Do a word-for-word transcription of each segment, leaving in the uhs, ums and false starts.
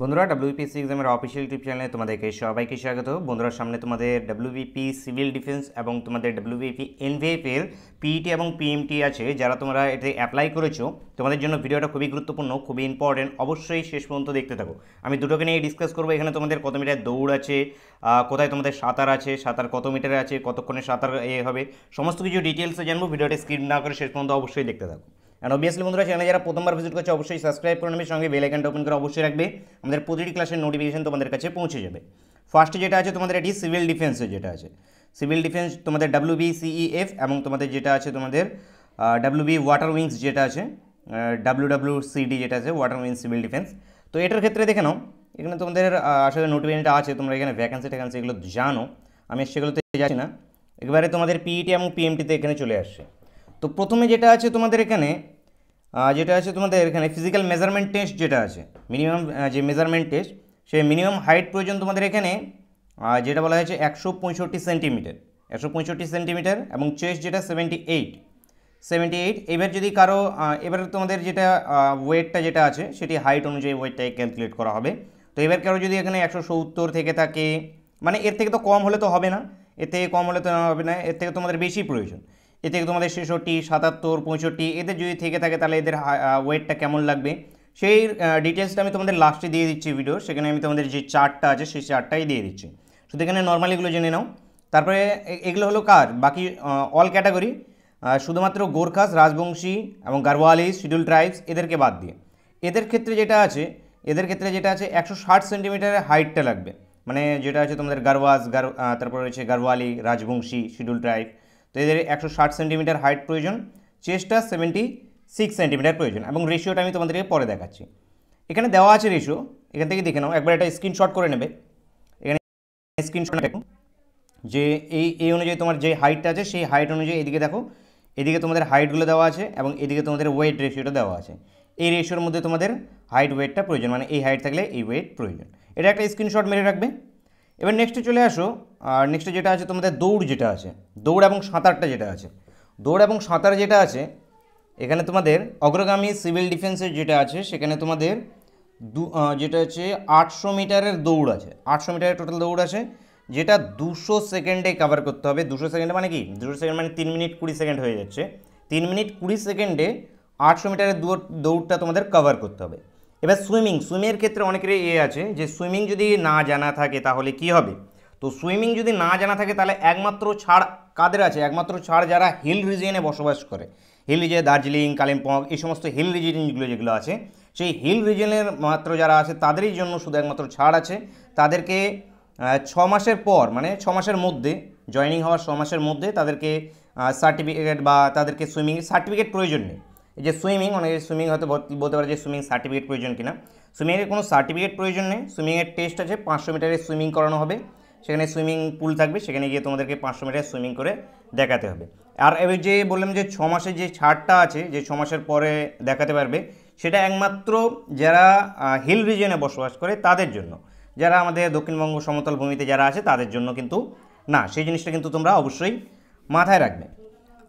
বন্ধুরা ডব্লিউবিপিএসসি এক্সামের অফিশিয়াল টিপ চ্যানেলে তোমাদেরকে সবাইকে স্বাগত। বন্ধুরা সামনে তোমাদের ডব্লিউবিপি সিভিল ডিফেন্স এবং তোমাদের ডব্লিউবিপি এনভিএফ এর পিইটি এবং পিএমটি আছে। যারা তোমরা এতে অ্যাপ্লাই করেছো তোমাদের জন্য ভিডিওটা খুবই গুরুত্বপূর্ণ, খুবই ইম্পর্টেন্ট, অবশ্যই শেষ পর্যন্ত দেখতে থাকো। আমি দুটোকে নিয়ে ডিসকাস করবো। এখানে তোমাদের কত মিটার দৌড় আছে, কোথায় তোমাদের সাঁতার আছে, সাঁতার কত মিটারে আছে, কতক্ষণে সাঁতার এ হবে, সমস্ত কিছু ডিটেলসে জানবো। ভিডিওটা স্কিপ না করে শেষ পর্যন্ত অবশ্যই দেখতে থাকো। एंड ऑब्वियसली बंधुरा चैनल जरा प्रथमबार विजिट करछो अवश्य सबसक्राइब कर संगे बेल आइकनटा ओपन कर अवश्य रखबे। आमादेर प्रतिटी क्लासेर नोटिफिकेशन तोमादेर काछे पौंछे जाबे। फार्स्ट जेटा आछे तोमादेर एटी सिविल डिफेंस जेटा आछे सिविल डिफेंस तोमादेर डब्ल्यूबीसीईएफ एबं तोमादेर जेटा आछे तोमादेर डब्ल्यूबी वाटर विंग्स जेटा आछे डब्ल्यूडब्ल्यूसीडी जेटा आछे वाटर विंग्स सिविल डिफेंस। तो एटार क्षेत्रे देखे नाओ एखाने तोमादेर आसले नोटिफिकेशनटा आछे, तोमरा एखाने वैकेंसी टैकेंसी एगुलो जानो, आमि सेगुलोते जाच्छि ना, एकेबारे तोमादेर पीईटी एबं पीएमटी ते एखाने चले आसछे। তো প্রথমে যেটা আছে তোমাদের এখানে যেটা আছে তোমাদের এখানে ফিজিক্যাল মেজারমেন্ট টেস্ট যেটা আছে মিনিমাম যে মেজারমেন্ট টেস্ট সেই মিনিমাম হাইট প্রয়োজন তোমাদের এখানে যেটা বলা হয়েছে একশো পঁয়ষট্টি সেন্টিমিটার একশো পঁয়ষট্টি সেন্টিমিটার এবং চেস্ট যেটা সেভেন্টি এইট সেভেন্টি এইট। এবার যদি কারো এবার তোমাদের যেটা ওয়েটটা যেটা আছে সেটি হাইট অনুযায়ী ওয়েটটাই ক্যালকুলেট করা হবে। তো এবার কারো যদি এখানে একশো সত্তর থেকে থাকে, মানে এর থেকে তো কম হলে তো হবে না, এর থেকে কম হলে তো হবে না, এর থেকে তোমাদের বেশি প্রয়োজন। এ থেকে তোমাদের ছেষট্টি সাতাত্তর পঁয়ষট্টি এদের যদি থেকে থাকে তাহলে এদের ওয়েটটা কেমন লাগবে সেই ডিটেলসটা আমি তোমাদের লাস্টে দিয়ে দিচ্ছি ভিডিও। সেখানে আমি তোমাদের যে চার্টটা আছে সেই চার্টটাই দিয়ে দিচ্ছি, শুধু এখানে নর্মালিগুলো জেনে নাও। তারপরে এগুলো হলো কার বাকি অল ক্যাটাগরি, শুধুমাত্র গোর্খাস রাজবংশী এবং গারোয়ালিস শিডিউল ট্রাইবস এদেরকে বাদ দিয়ে। এদের ক্ষেত্রে যেটা আছে এদের ক্ষেত্রে যেটা আছে একশো ষাট সেন্টিমিটারের হাইটটা লাগবে, মানে যেটা আছে তোমাদের গারওয়াজ গার তারপরে রয়েছে গারোয়ালি রাজবংশী শিডিউল ট্রাইব। তো এদের একশো ষাট সেন্টিমিটার হাইট প্রয়োজন, চেস্টটা সেভেন্টি সিক্স সেন্টিমিটার প্রয়োজন এবং রেশিওটা আমি তোমাদেরকে পরে দেখাচ্ছি। এখানে দেওয়া আছে রেশিও, এখান থেকে দেখে নাও একবার একটা স্ক্রিনশট করে নেবে। এখানে স্ক্রিনশট দেখো যে এই এই অনুযায়ী তোমার যে হাইটটা আছে সেই হাইট অনুযায়ী এদিকে দেখো এদিকে তোমাদের হাইটগুলো দেওয়া আছে এবং এদিকে তোমাদের ওয়েট রেশিওটা দেওয়া আছে। এই রেশিওর মধ্যে তোমাদের হাইট ওয়েটটা প্রয়োজন, মানে এই হাইট থাকলে এই ওয়েট প্রয়োজন। এটা একটা স্ক্রিনশট মেরে রাখবে। এবার নেক্সটে চলে আসো, আর নেক্সটে যেটা আছে তোমাদের দৌড় যেটা আছে দৌড় এবং সাঁতারটা যেটা আছে দৌড় এবং সাঁতার যেটা আছে এখানে তোমাদের অগ্রগামী সিভিল ডিফেন্সের যেটা আছে সেখানে তোমাদের দু যেটা আছে আটশো মিটারের দৌড় আছে আটশো মিটারের টোটাল দৌড় আছে যেটা দুশো সেকেন্ডে কভার করতে হবে। দুশো সেকেন্ডে মানে কি দুশো সেকেন্ড মানে তিন মিনিট কুড়ি সেকেন্ড হয়ে যাচ্ছে। তিন মিনিট কুড়ি সেকেন্ডে আটশো মিটারের দৌড়টা তোমাদের কভার করতে হবে। এবার সুইমিং সুইমের ক্ষেত্রে অনেকেরই এ আছে যে সুইমিং যদি না জানা থাকে তাহলে কি হবে। তো সুইমিং যদি না জানা থাকে তাহলে একমাত্র ছাড় কাদের আছে একমাত্র ছাড় যারা হিল রিজিয়নে বসবাস করে। হিল রিজিয়ন দার্জিলিং কালিম্পং এই সমস্ত হিল রিজিয়নগুলো যেগুলো আছে সেই হিল রিজিয়নের মাত্র যারা আছে তাদেরই জন্য শুধু একমাত্র ছাড় আছে। তাদেরকে ছ মাসের পর মানে ছ মাসের মধ্যে জয়েনিং হওয়ার ছ মাসের মধ্যে তাদেরকে সার্টিফিকেট বা তাদেরকে সুইমিং সার্টিফিকেট প্রয়োজন নেই। যে সুইমিং অনেকে সুইমিং হয়তো বলতে পারে যে সুইমিং সার্টিফিকেট প্রয়োজন কিনা। সুইমিংয়ের কোনো সার্টিফিকেট প্রয়োজন নেই। সুইমিংয়ের টেস্ট আছে পাঁচশো মিটারের সুইমিং করানো হবে, সেখানে সুইমিং পুল থাকবে, সেখানে গিয়ে তোমাদেরকে পাঁচশো মিটার সুইমিং করে দেখাতে হবে। আর এবার যে বললাম যে ছ মাসের যে ছাড়টা আছে যে ছ মাসের পরে দেখাতে পারবে সেটা একমাত্র যারা হিল রিজিয়নে বসবাস করে তাদের জন্য, যারা আমাদের দক্ষিণবঙ্গ সমতল ভূমিতে যারা আছে তাদের জন্য কিন্তু না। সেই জিনিসটা কিন্তু তোমরা অবশ্যই মাথায় রাখবে।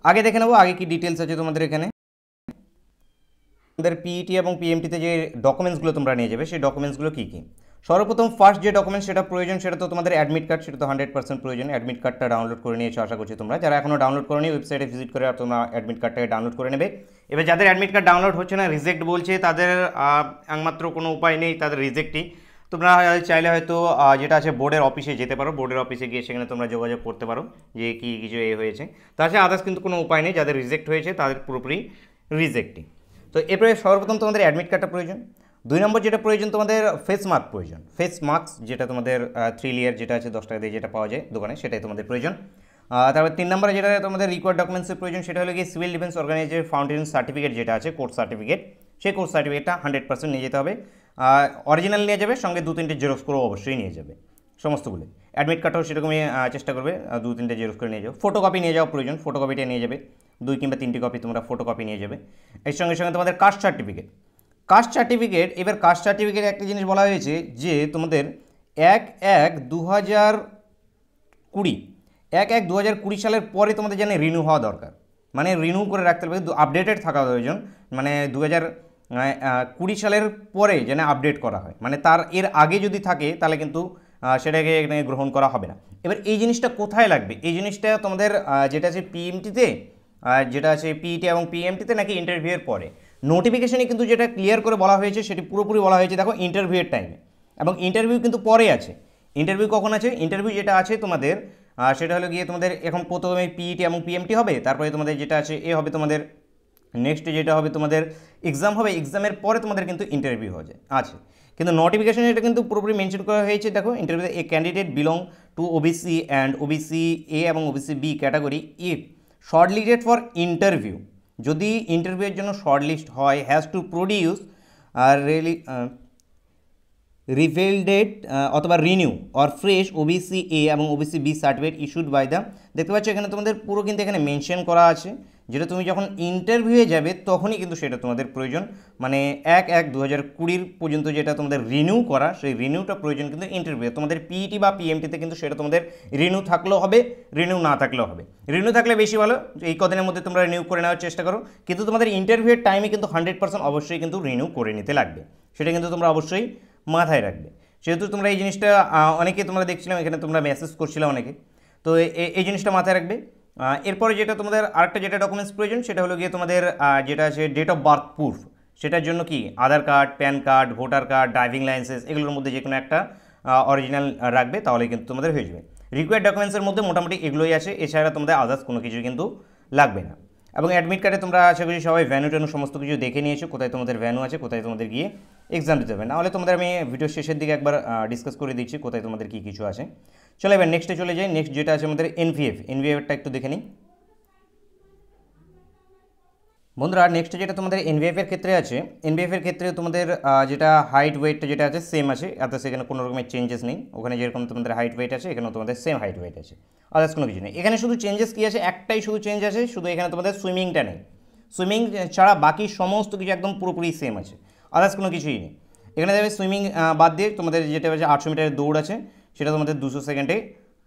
আগে দেখে নেবো আগে কি ডিটেলস আছে তোমাদের এখানে তোমাদের পিইটি এবং পিএমটিতে যে ডকুমেন্টসগুলো তোমরা নিয়ে যাবে সেই ডকুমেন্টসগুলো কী কী। সর্বপ্রথম ফার্স্ট যে ডকুমেন্টস সেটা প্রয়োজন সেটা তো তোমাদের অ্যাডমিট কার্ড, সেটা তো হান্ড্রেড পার্সেন্ট প্রয়োজন। অ্যাডমিট কার্ডটা ডাউনলোড করে নিয়েছো আশা করছি তোমরা, যারা এখনও ডাউনলোড করে নিয়ে ওয়েবসাইটে ভিজিট করে আর তোমরা অ্যাডমিট কার্ডটাকে ডাউনলোড করে নেবে। এবার যাদের অ্যাডমিট কার্ড ডাউনলোড হচ্ছে না রিজেক্ট বলছে তাদের একমাত্র কোনো উপায় নেই, তাদের রিজেক্টই। তোমরা চাইলে হয়তো যেটা আছে বোর্ডের অফিসে যেতে পারো, বোর্ডের অফিসে গিয়ে সেখানে তোমরা যোগাযোগ করতে পারো যে কী কিছু এ হয়েছে। তাছাড়া আদার্স কিন্তু কোনো উপায় নেই, যাদের রিজেক্ট হয়েছে তাদের পুরোপুরি রিজেক্টই। তো এরপরে সর্বপ্রথম তোমাদের অ্যাডমিট কার্ডটা প্রয়োজন। দুই নম্বর যেটা প্রয়োজন তোমাদের ফেস মাস্ক প্রয়োজন, ফেস মাস্ক যেটা তোমাদের থ্রি লেয়ার যেটা আছে দশ টাকা দিয়ে যেটা পাওয়া যায় দোকানে সেটাই তোমাদের প্রয়োজন। তারপর তিন নম্বরে যেটা তোমাদের রিকোয়ার্ড ডকুমেন্টসের প্রয়োজন সেটা হলো কি civil defence organisation foundation certificate যেটা আছে কোর্স সার্টিফিকেট, সেই কোর্স সার্টিফিকেটটা হান্ড্রেড পার্সেন্ট নিয়ে যেতে হবে। অরিজিনাল নিয়ে যাবে, সঙ্গে দু তিনটে জেরক্স করে অবশ্যই নিয়ে যাবে সমস্তগুলো। অ্যাডমিট কার্ডটাও সেরকমই চেষ্টা করবে দু তিনটে জেরক্স করে নিয়ে যাও। ফটোকপি নিয়ে যাওয়া প্রয়োজন, ফটোকপিটা নিয়ে যাবে, দুই কিংবা তিনটি কপি তোমরা ফটোকপি নিয়ে যাবে। এর সঙ্গে সঙ্গে তোমাদের কাস্ট সার্টিফিকেট কাস্ট সার্টিফিকেট এবার কাস্ট সার্টিফিকেট একটা জিনিস বলা হয়েছে যে তোমাদের এক এক দু হাজার কুড়ি এক এক দু হাজার কুড়ি সালের পরে তোমাদের জানে রিনিউ হওয়া দরকার, মানে রিনিউ করে রাখতে হবে, আপডেটেড থাকা প্রয়োজন। মানে দু হাজার কুড়ি সালের পরে যেন আপডেট করা হয়, মানে তার এর আগে যদি থাকে তাহলে কিন্তু সেটাকে গ্রহণ করা হবে না। এবার এই জিনিসটা কোথায় লাগবে? এই জিনিসটা তোমাদের যেটা আছে পিএমটিতে, যেটা আছে পিইটি এবং পিএমটিতে নাকি ইন্টারভিউয়ের পরে নোটিফিকেশনে কিন্তু যেটা ক্লিয়ার করে বলা হয়েছে সেটি পুরোপুরি বলা হয়েছে। দেখো ইন্টারভিউয়ের টাইমে, এবং ইন্টারভিউ কিন্তু পরে আছে। ইন্টারভিউ কখন আছে? ইন্টারভিউ যেটা আছে তোমাদের সেটা হলো গিয়ে তোমাদের এখন প্রথমে পিইটি এবং পিএমটি হবে, তারপরে তোমাদের যেটা আছে এ হবে, তোমাদের নেক্সট যেটা হবে তোমাদের এক্সাম হবে, এক্সামের পরে তোমাদের কিন্তু ইন্টারভিউ হয়ে যায় আছে। কিন্তু নোটিফিকেশানে এটা কিন্তু পুরোপুরি মেনশন করা হয়েছে। দেখো ইন্টারভিউতে a candidate belong to OBC and OBC A এবং OBC B category if short listed for interview, যদি ইন্টারভিউয়ের জন্য শর্ট লিস্ট হয়, has to produce a really revalidated অথবা renew or fresh OBC A এবং OBC B certificate issued by the, দেখতে পাচ্ছ এখানে তোমাদের পুরো কিন্তু এখানে মেনশন করা আছে, যেটা তুমি যখন ইন্টারভিউয়ে যাবে তখনই কিন্তু সেটা তোমাদের প্রয়োজন, মানে এক এক দু হাজার কুড়ির পর্যন্ত যেটা তোমাদের রিনিউ করা, সেই রিনিউটা প্রয়োজন কিন্তু ইন্টারভিউ। তোমাদের পিইটি বা পিএমটিতে কিন্তু সেটা তোমাদের রিনিউ থাকলেও হবে, রিনিউ না থাকলেও হবে। রিনিউ থাকলে বেশি ভালো, এই কদিনের মধ্যে তোমরা রিনিউ করে নেওয়ার চেষ্টা করো, কিন্তু তোমাদের ইন্টারভিউয়ের টাইমে কিন্তু হান্ড্রেড পার্সেন্ট অবশ্যই কিন্তু রিনিউ করে নিতে লাগবে, সেটা কিন্তু তোমরা অবশ্যই মাথায় রাখবে। সেহেতু তোমরা এই জিনিসটা অনেকে তোমরা দেখছিলাম এখানে তোমরা মেসেজ করছিলে অনেকে, তো এই জিনিসটা মাথায় রাখবে। এরপরে যেটা তোমাদের আরেকটা যেটা ডকুমেন্টস প্রয়োজন সেটা হলো গিয়ে তোমাদের যেটা আছে ডেট অফ বার্থ প্রুফ, সেটার জন্য কি Aadhaar card, PAN card, voter card, driving licence, এগুলোর মধ্যে যে কোনো একটা অরিজিনাল রাখবে, তাহলে কিন্তু তোমাদের হয়ে যাবে। রিকোয়ার্ড ডকুমেন্টসের মধ্যে মোটামুটি এগুলোই আছে, এছাড়া তোমাদের আদার্স কোনো কিছু কিন্তু লাগবে না। এবং অ্যাডমিট কার্ডে তোমরা আশা করি সবাই ভ্যানু ট্যানু সমস্ত কিছু দেখে নিয়েছো, কোথায় তোমাদের ভ্যানু আছে, কোথায় তোমাদের গিয়ে এক্সাম দিতে হবে, নাহলে তোমাদের আমি ভিডিও শেষের দিকে একবার ডিসকাস করে দিচ্ছি কোথায় তোমাদের কী কিছু আছে। চলো এবার নেক্সটে চলে যাই। নেক্সট যেটা আছে আমাদের এনভিএফ, এনভিএফটা একটু দেখে নিই বন্ধুরা। নেক্সটে যেটা তোমাদের এনভিএফের ক্ষেত্রে আছে, এনভিএফের ক্ষেত্রে তোমাদের যেটা হাইট ওয়েটটা যেটা আছে সেম আছে, অর্থাৎ সেখানে কোনো রকমের চেঞ্জেস নেই। ওখানে যেরকম তোমাদের হাইট ওয়েট আছে, এখানেও তোমাদের সেম হাইট ওয়েট আছে, আদার্স কোনো কিছু নেই। এখানে শুধু চেঞ্জেস কী আছে, একটাই শুধু চেঞ্জ আছে, শুধু এখানে তোমাদের সুইমিংটা নেই, সুইমিং ছাড়া বাকি সমস্ত কিছু একদম পুরোপুরি সেম আছে, আদার্স কোনো কিছুই নেই। এখানে যাবে সুইমিং বাদ দিয়ে তোমাদের যেটা আছে আটশো মিটারের দৌড় আছে, সেটা তোমাদের দুশো সেকেন্ডে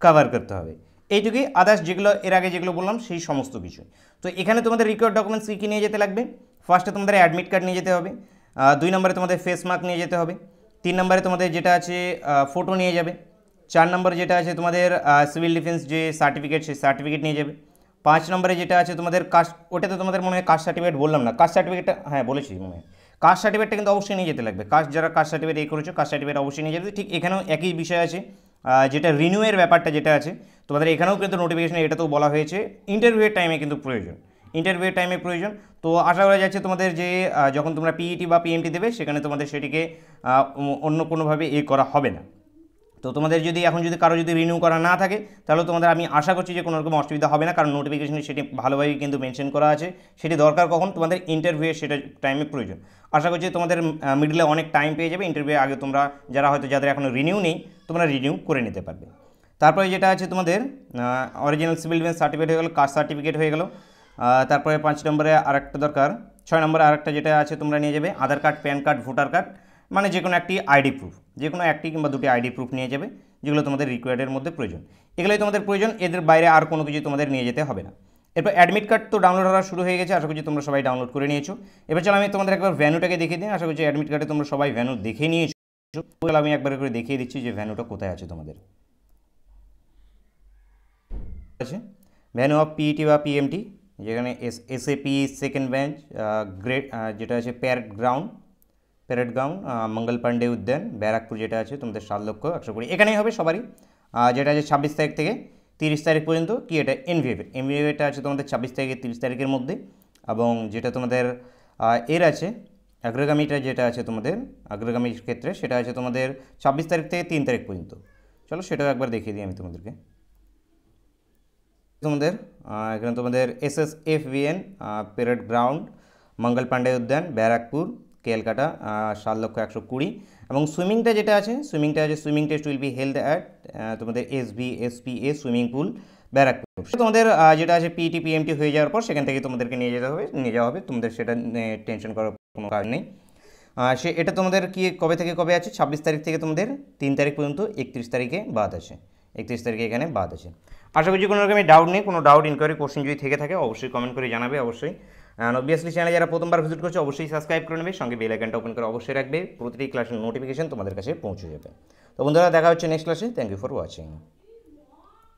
কভার করতে হবে, এইটুকুই। আদার্স যেগুলো এর আগে যেগুলো বললাম সেই সমস্ত কিছু। তো এখানে তোমাদের রিকোয়ার্ড ডকুমেন্টস কী কী নিয়ে যেতে লাগবে? ফার্স্টে তোমাদের অ্যাডমিট কার্ড নিয়ে যেতে হবে, দুই নম্বরে তোমাদের ফেস মাস্ক নিয়ে যেতে হবে, তিন নম্বরে তোমাদের যেটা আছে ফটো নিয়ে যাবে, চার নম্বরে যেটা আছে তোমাদের সিভিল ডিফেন্স যে সার্টিফিকেট সেই সার্টিফিকেট নিয়ে যাবে, পাঁচ নম্বরে যেটা আছে তোমাদের কাস্ট, ওটাতে তোমাদের মনে হয় কাস্ট সার্টিফিকেট বললাম না, কাস্ট সার্টিফিকেটটা হ্যাঁ বলেছি মনে হয়, কাস্ট সার্টিফিকেটটা কিন্তু অবশ্যই নিয়ে যেতে লাগবে। কাস্ট যারা কাস্ট সার্টিফিকেট এই করেছো কাস্ট সার্টিফিকেট অবশ্যই নিয়ে যাবে। ঠিক এখানেও একই বিষয় আছে, যেটা রিনিউয়ের ব্যাপারটা যেটা আছে তোমাদের এখানেও কিন্তু নোটিফিকেশানে এটা তো বলা হয়েছে ইন্টারভিউয়ের টাইমে কিন্তু প্রয়োজন, ইন্টারভিউয়ের টাইমে প্রয়োজন। তো আশা করা যাচ্ছে তোমাদের যে যখন তোমরা পিইটি বা পিএমটি দেবে সেখানে তোমাদের সেটিকে অন্য কোনোভাবে এ করা হবে না। তো তোমাদের যদি এখন যদি কারো যদি রিনিউ করা না থাকে তাহলে তোমাদের আমি আশা করছি যে কোনো রকম অসুবিধা হবে না, কারণ নোটিফিকেশনে সেটি ভালোভাবেই কিন্তু মেনশন করা আছে, সেটি দরকার কখন তোমাদের ইন্টারভিউয়ে সেটা টাইমে প্রয়োজন। আশা করছি তোমাদের মিডলে অনেক টাইম পেয়ে যাবে, ইন্টারভিউ আগে তোমরা যারা হয়তো যাদের এখনও রিনিউ নেই তোমরা রিনিউ করে নিতে পারবে। তারপরে যেটা আছে তোমাদের অরিজিনাল সিভিল ডিফেন্স সার্টিফিকেট হয়ে গেল, কাস্ট সার্টিফিকেট হয়ে গেল, তারপরে পাঁচ নম্বরে আর একটা দরকার, ছয় নম্বরে আর একটা যেটা আছে তোমরা নিয়ে যাবে Aadhaar card, PAN card, voter card, মানে যে কোনো একটি আইডি প্রুফ, যে কোনো একটি কিংবা দুটি আইডি প্রুফ নিয়ে যাবে, যেগুলো তোমাদের রিকোয়ার্ডের মধ্যে প্রয়োজন, এগুলোই তোমাদের প্রয়োজন, এদের বাইরে আর কোনো কিছু তোমাদের নিয়ে যেতে হবে না। এরপর অ্যাডমিট কার্ড তো ডাউনলোড করা শুরু হয়ে গেছে, আশা করছি তোমরা সবাই ডাউনলোড করে নিয়েছো। এবার চলো আমি তোমাদের একবার ভ্যানুটাকে দেখিয়ে দিই, আশা করছি অ্যাডমিট কার্ডে তোমরা সবাই ভ্যানু দেখে নিয়েছো। চলো আমি একবার করে দেখিয়ে দিচ্ছি যে ভ্যানুটা কোথায় আছে তোমাদের আছে। ভ্যানু অফ পিইটি বা পিএমটি, যেখানে S SAP second bench grade যেটা আছে parade ground, parade ground Mangal Pandey Udyan Barrackpore, যেটা আছে তোমাদের সাত লক্ষ একশো কোটি এখানেই হবে সবারই, যেটা আছে ছাব্বিশ তারিখ থেকে তিরিশ তারিখ পর্যন্ত। কি এটা এনভিএফ, এনভিএফটা আছে তোমাদের ছাব্বিশ তারিখে তিরিশ তারিখের মধ্যে, এবং যেটা তোমাদের এর আছে অগ্রগামীটা যেটা আছে তোমাদের অগ্রগামীর ক্ষেত্রে সেটা আছে তোমাদের ছাব্বিশ তারিখ থেকে তিন তারিখ পর্যন্ত। চলো সেটাও একবার দেখিয়ে দিই আমি তোমাদেরকে। তোমাদের এখানে তোমাদের S S F VN parade ground Mangal Pandey Udyan Barrackpore Kolkata সাত লক্ষ একশো কুড়ি, এবং সুইমিংটা যেটা আছে সুইমিংটা আছে swimming test will be held at তোমাদের এস বি এস পি এ সুইমিং পুল ব্যারাকপুর। তোমাদের যেটা আছে পিইটি পিএমটি হয়ে যাওয়ার পর সেখান থেকে তোমাদেরকে নিয়ে যেতে হবে, নিয়ে যাওয়া হবে, তোমাদের সেটা টেনশন করার কোনো কাজ নেই। সে এটা তোমাদের কি কবে থেকে কবে আছে? ছাব্বিশ তারিখ থেকে তোমাদের তিন তারিখ পর্যন্ত, একত্রিশ তারিখে বাদ আছে, একত্রিশ তারিখে এখানে বাদ আছে। আশা করছি কোনো রকমের ডাউট নেই, কোনো ডাউট ইনকোয়ারি কোশ্চেন যদি থেকে থাকে অবশ্যই কমেন্ট করে জানাবে, অবশ্যই एंड ऑब्वियसली चैनल जरा प्रथम बार विजिट करछो अवश्य सबसक्राइब कर नेबे संगे बेल आइकनটা ओपन कर अवश्य रखबे प्रत्येक क्लासेर नोटिफिकेशन तुम्हारे काছে पहुंचे जाबे। तो बंधुरा देखा होच्छे नेक्स्ट क्लासे। Thank you for watching.